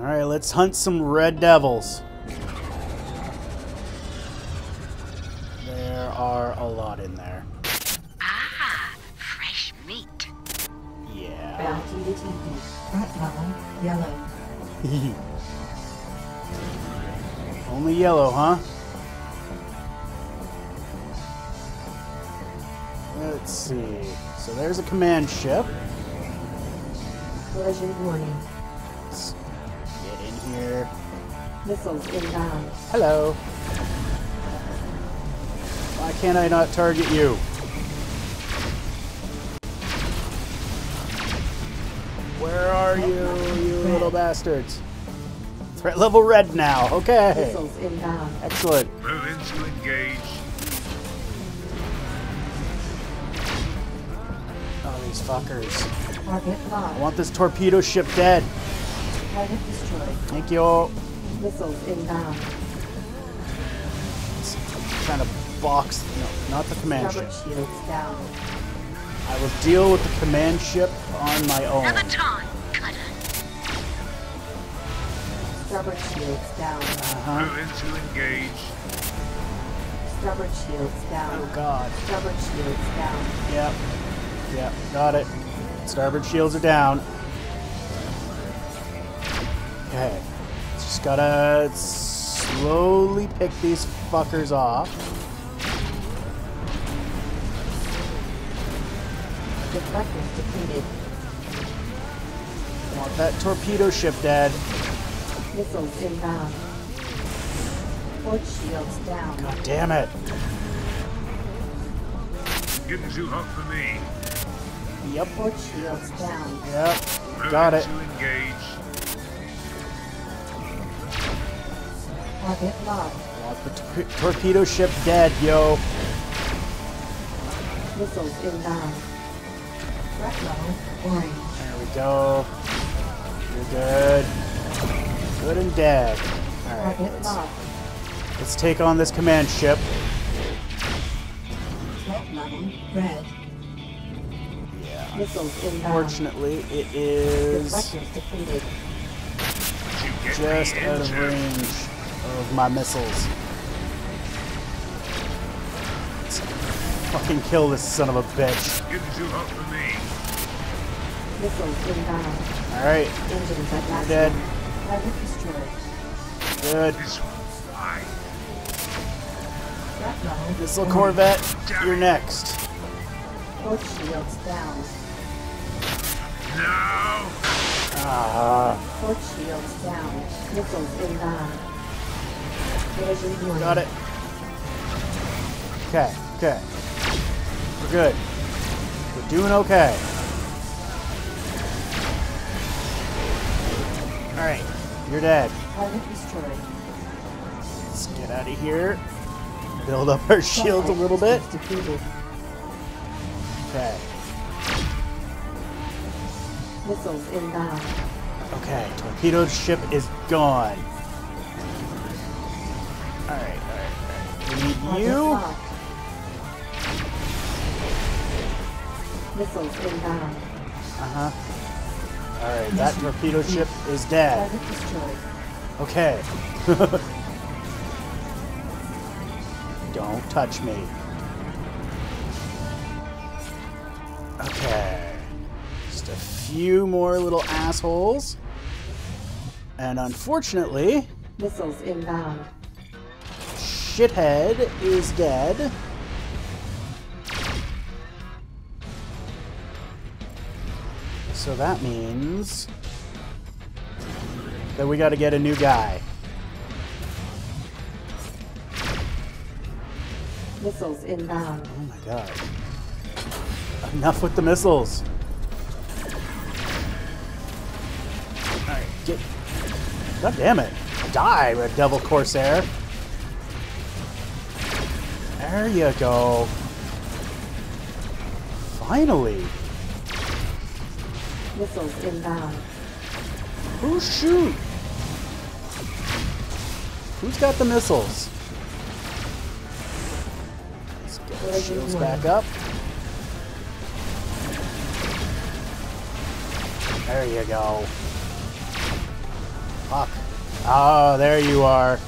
Alright, let's hunt some red devils. There are a lot in there. Ah, fresh meat. Yeah. Bounty this evening. Bright line, yellow. Only yellow, huh? Let's see. So there's a command ship. Pleasure warning. Let's get in here. Missiles inbound. Hello. Why can't I not target you? Where are you, you little bastards? Threat level red now. Okay. Missiles inbound. Excellent. Moving to engage. Oh, these fuckers. Target locked. I want this torpedo ship dead. Target destroyed. Thank you. Missiles inbound. I'm trying to box. No, not the command ship. Down. I will deal with the command ship on my own. Sabaton cutter. Starboard shields down. Moving to engage. Starboard shields down. Oh god. Starboard shields down. Yep. Yep. Got it. Starboard shields are down. Okay. Just gotta slowly pick these fuckers off. Deflectors depleted. I want that torpedo ship dead. Missiles inbound. Port shields down. God damn it. Getting too hot for me. Yep. Port shields down. Yep. Got it. Target locked. I want the torpedo ship dead, yo. Missiles inbound. Red level, orange. There we go. You're good. Good and dead. Alright, let's take on this command ship. Red level, red. Yeah. Missiles inbound. Unfortunately, it is just out of range of my missiles. Let's fucking kill this son of a bitch. Missiles inbound. Alright. Engines at last. Dead. Target destroyed. Good. Missile corvette, you're next. Port shields down. No! Port shields down. Missiles inbound. Division 1. Got it. Okay, okay. We're good. We're doing okay. Alright, you're dead. Let's get out of here. Build up our shields a little bit. Okay. Missiles inbound. Okay, torpedo ship is gone. Alright, alright, alright. We need you. Missiles inbound. Uh-huh. Alright, that torpedo ship is dead. Okay. Don't touch me. Okay. Just a few more little assholes. And unfortunately... Missiles inbound. Shithead is dead. So that means that we got to get a new guy. Missiles inbound. Oh my god. Enough with the missiles. Alright, get... God damn it. Die, Red Devil Corsair. There you go. Finally. Missiles inbound. Who shoot? Who's got the missiles? Let's get the shields back up. There you go. Fuck. Oh, there you are.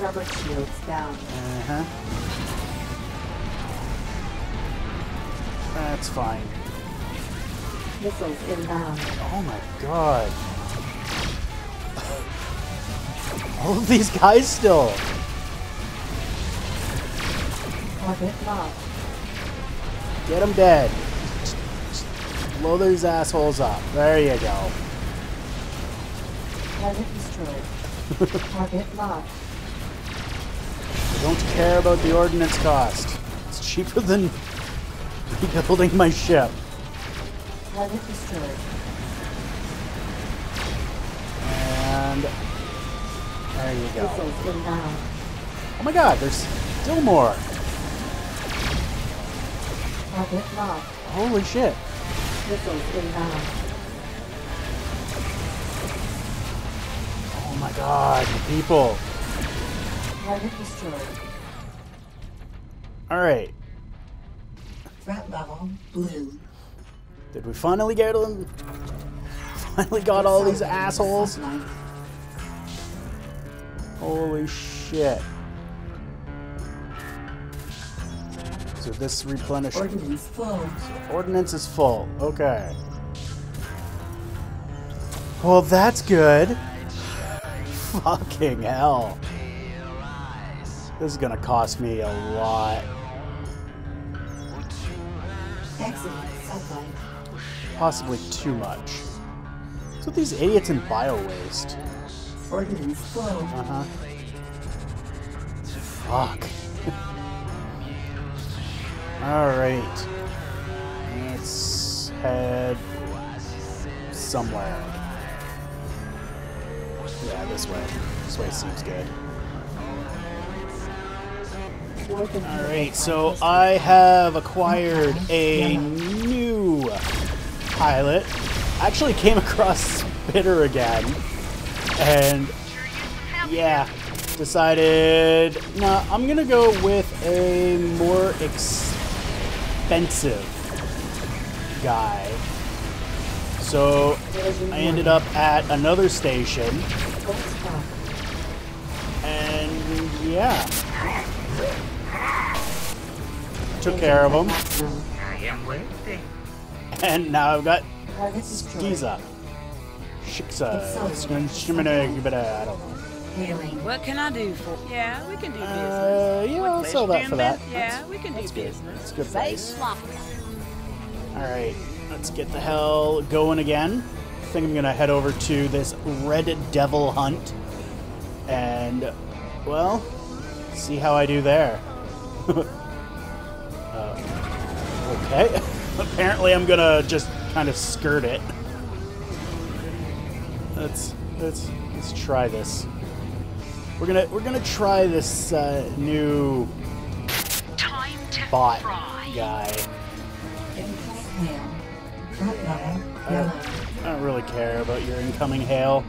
Rubber shields down. Uh-huh. That's fine. Missiles inbound. Oh my god. All of these guys still. Orbit lock. Get them dead. Just blow those assholes up. There you go. Target destroyed. Orbit lock. Don't care about the ordnance cost. It's cheaper than rebuilding my ship. And there you go. Oh my god, there's still more. Holy shit. Oh my god, the people. Alright. Threat level blue. Did we finally get them? Finally got all these assholes? Holy shit. So this replenishes. Ordnance full. Ordnance is full. Okay. Well, that's good. Fucking hell. This is gonna cost me a lot. Possibly too much. What's with these idiots in bio-waste? Uh-huh. Fuck. Alright. Let's head somewhere. Yeah, this way. This way seems good. Alright, so I have acquired a new pilot. I actually came across Spitter again, and yeah, decided, nah, I'm gonna go with a more expensive guy. So I ended up at another station, and yeah. Took care of them. And now I've got Giza. Shiksa. I don't know. What can I do for you? Yeah, we can do business. Yeah, I'll sell that for that. Yeah, we can do business. It's a good price. Alright, let's get the hell going again. I think I'm going to head over to this Red Devil hunt. And, well, see how I do there. Okay. Apparently I'm gonna just kind of skirt it. Let's try this. We're gonna try this new bot guy. I don't really care about your incoming hail.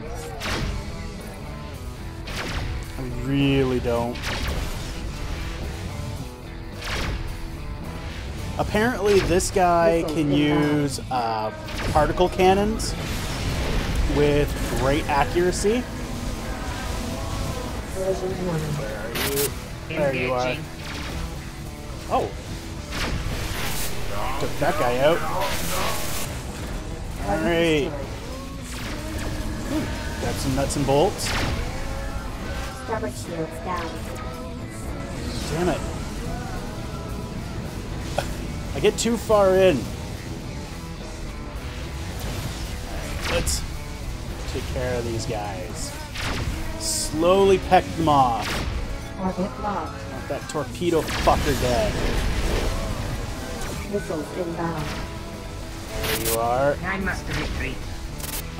I really don't. Apparently, this guy can use particle cannons with great accuracy. Where are you? There you are. Oh. Took that guy out. Alright. Got some nuts and bolts. Damn it. I get too far in. Right, let's take care of these guys. Slowly peck them off. Orbit lock. Want that torpedo fucker dead. Missiles inbound. There you are. I must retreat.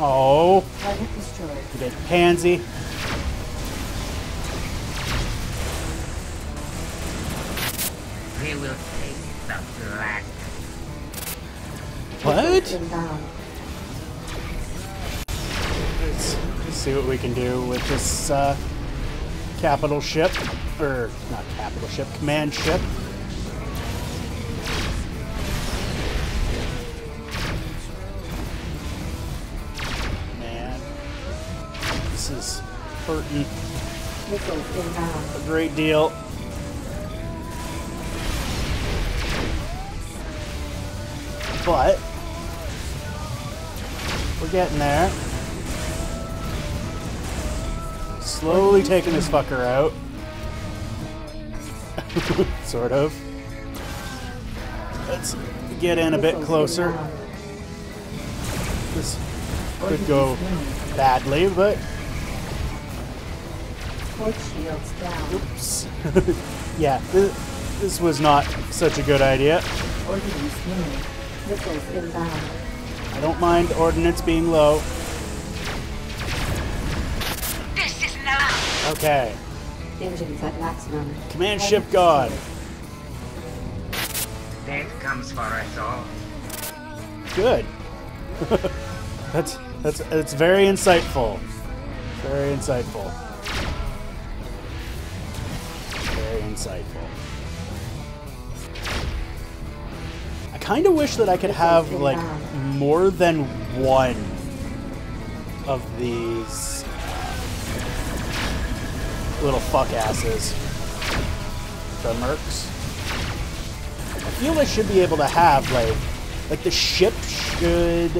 Oh. Target destroyed. You dead pansy. We will take. What? Let's see what we can do with this capital ship, or not capital ship, command ship. is hurting a great deal. But we're getting there. Slowly taking this fucker out. Sort of. Let's get in a bit closer. This could go badly, but... Oops. Yeah, this was not such a good idea. I don't mind ordnance being low. This is not okay. Engines at maximum. Command ship gone. Death comes for us all. Good. That's very insightful. Very insightful. Very insightful. I kind of wish that I could have like more than one of these little fuck asses. The mercs. I feel I should be able to have like the ship should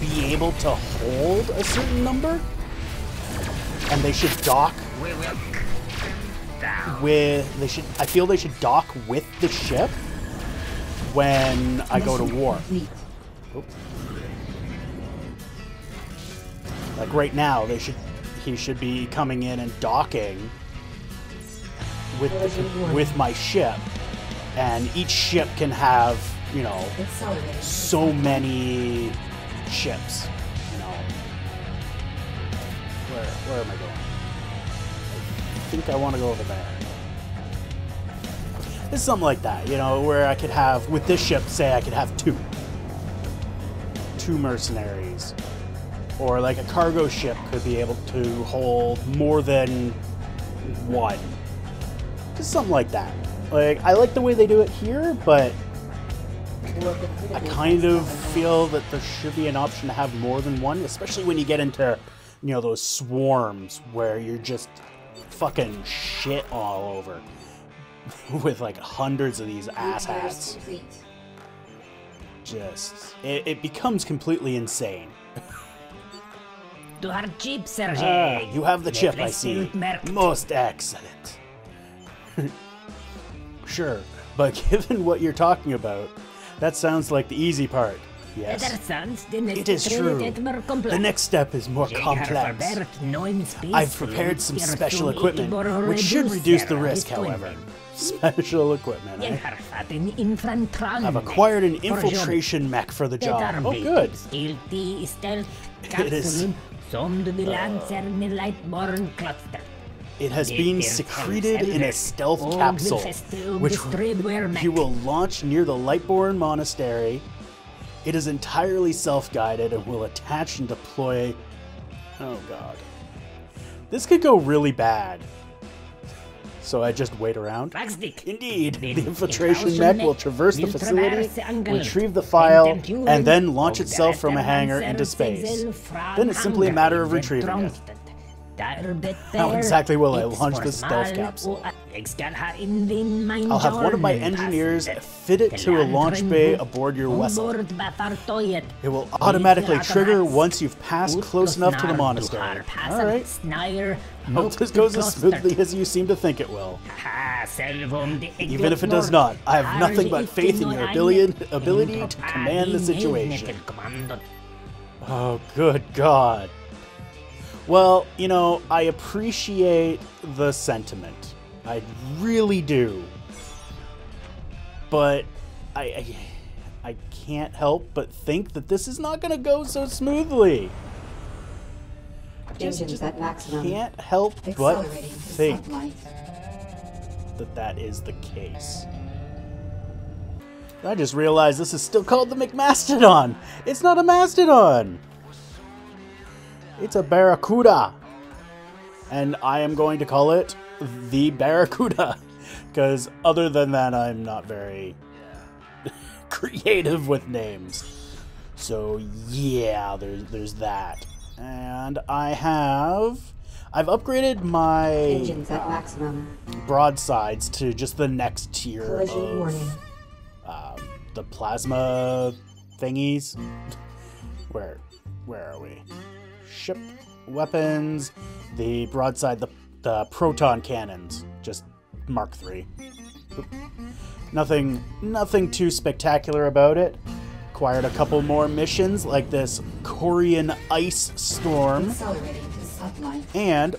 be able to hold a certain number, and they should dock with. They should. I feel they should dock with the ship when I go to war. Oops. Like right now, they should. He should be coming in and docking with my ship, and each ship can have, you know, so many ships. You know, where am I going? I think I want to go over there. It's something like that, you know, where I could have with this ship, say I could have two mercenaries. Or like a cargo ship could be able to hold more than one. Just something like that. Like, I like the way they do it here, but I kind of feel that there should be an option to have more than one, especially when you get into, you know, those swarms where you're just fucking shit all over with like hundreds of these asshats. Just, it becomes completely insane. You have the chip, I see. Most excellent. Sure, but given what you're talking about, that sounds like the easy part. Yes, it is true. The next step is more complex. I've prepared some special equipment, which should reduce the risk, however. Special equipment, eh? I've acquired an infiltration mech for the job. Oh, good. It is... It has been secreted in a stealth capsule, which you will launch near the Lightborn Monastery. It is entirely self-guided and will attach and deploy... Oh god. This could go really bad. So I just wait around? Indeed, the infiltration mech will traverse the facility, retrieve the file, and then launch itself from a hangar into space. Then it's simply a matter of retrieving it. How exactly will I launch the stealth capsule? I'll have one of my engineers fit it to a launch bay aboard your vessel. It will automatically trigger once you've passed close enough to the monastery. Alright. Hope this goes as smoothly as you seem to think it will. Even if it does not, I have nothing but faith in your ability to command the situation. Oh, good God. Well, you know, I appreciate the sentiment. I really do. But I can't help but think that this is not going to go so smoothly. I just can't help but think that that is the case. I just realized this is still called the McMastodon. It's not a mastodon. It's a barracuda, and I am going to call it the barracuda, because other than that, I'm not very creative with names. So yeah, there's that. And I've upgraded my engines at maximum broadsides to just the next tier of the plasma thingies. Where are we? Ship weapons, the broadside, the proton cannons, just Mark III. Nothing too spectacular about it. Acquired a couple more missions like this Korean ice storm. And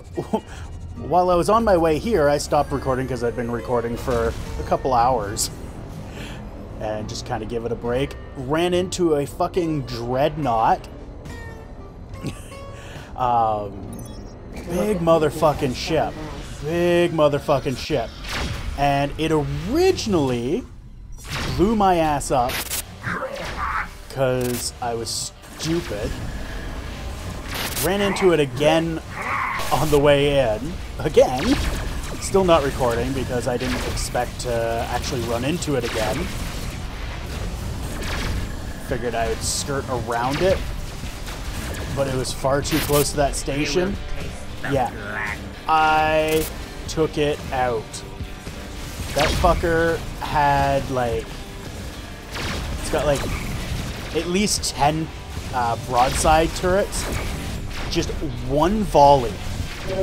while I was on my way here, I stopped recording because I'd been recording for a couple hours and just kind of give it a break. Ran into a fucking dreadnought. Big motherfucking ship. Big motherfucking ship. And it originally blew my ass up because I was stupid. Ran into it again on the way in. Again. Still not recording because I didn't expect to actually run into it again. Figured I would skirt around it. But it was far too close to that station. Yeah. I took it out. That fucker had like... It's got like at least 10 broadside turrets. Just one volley.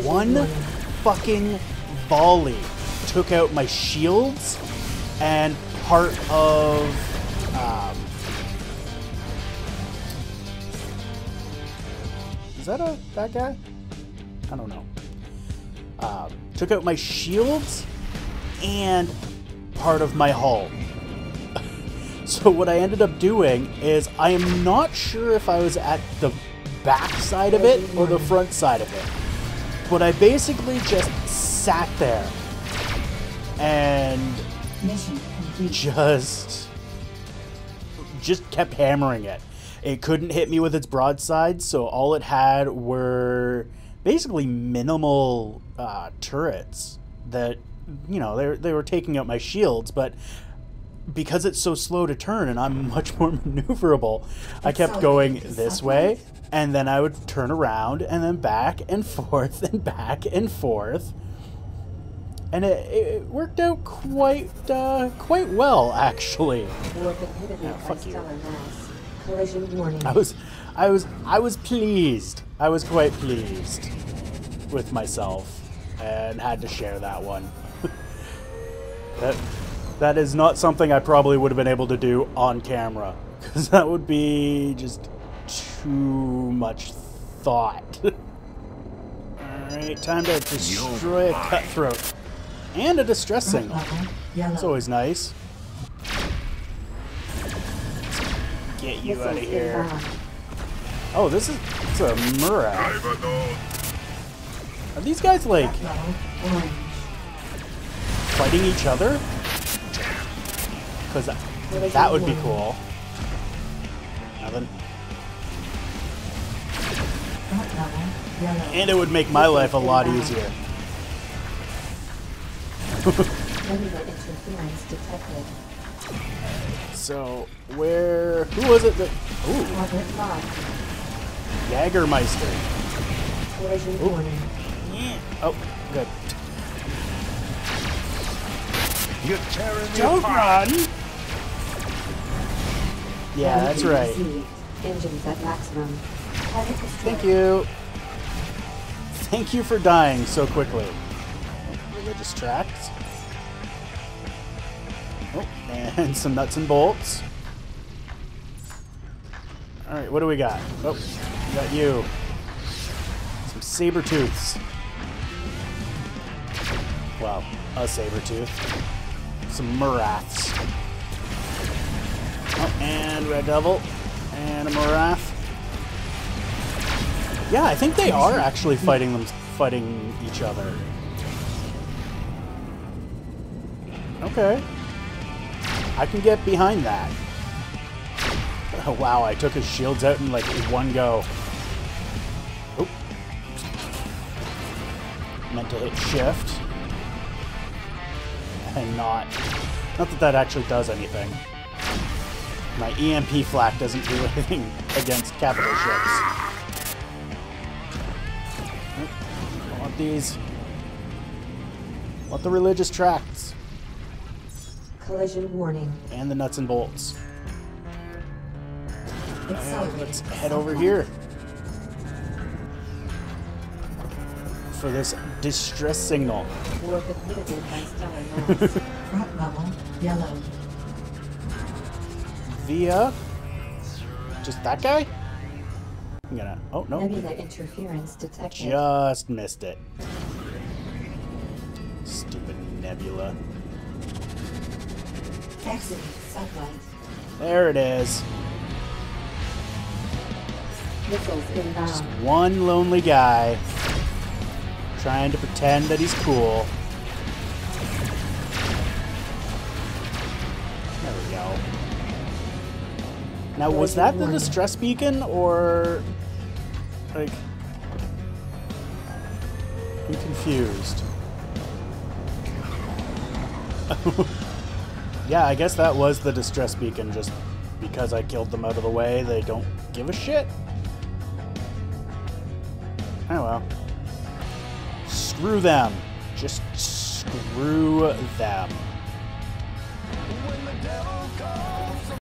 One fucking volley took out my shields and part of... Is that that guy? I don't know. Took out my shields and part of my hull. So what I ended up doing is I am not sure if I was at the back side of it or the front side of it. But I basically just sat there and just kept hammering it. It couldn't hit me with its broadside, so all it had were basically minimal turrets that, you know, they were taking out my shields, but because it's so slow to turn and I'm much more maneuverable, I kept going this way, and then I would turn around, and then back and forth, and back and forth. And it worked out quite well, actually. Yeah, fuck you. I was pleased. I was quite pleased with myself and had to share that one. That is not something I probably would have been able to do on camera, because that would be just too much thought. Alright, time to destroy a cutthroat. And a distress signal. It's always nice. Get you out of here. Oh, it's a Murad. Are these guys, like, fighting each other? Because that would be cool. Nothing. And it would make my life a lot easier. So, who was it that... Ooh. Jägermeister. Ooh. Yeah. Oh, good. You're tearing me apart. Don't run! Yeah, that's right. Engines at maximum. Thank you. Thank you for dying so quickly. Religious tracts. Oh, and some nuts and bolts. Alright, what do we got? Oh, we got you. Some saber tooths. Well, a saber tooth. Some Muraths. Oh, and Red Devil. And a Murath. Yeah, I think they are actually fighting each other. Okay. I can get behind that. Oh, wow, I took his shields out in like one go. Oop. Meant to hit shift. And not that that actually does anything. My EMP flak doesn't do anything against capital ships. these. What the religious tracts. Collision warning. And the nuts and bolts. And let's head over here for this distress signal. Front level, yellow. Via just that guy? I'm gonna. Oh no! Nebula interference detected. Just missed it. Stupid nebula. Exit satellite. There it is. Missiles inbound. Just one lonely guy trying to pretend that he's cool. There we go. Now, was that the distress beacon, or, like, I'm confused. Yeah, I guess that was the distress beacon, just because I killed them out of the way, they don't give a shit. Oh well. Screw them. Just screw them.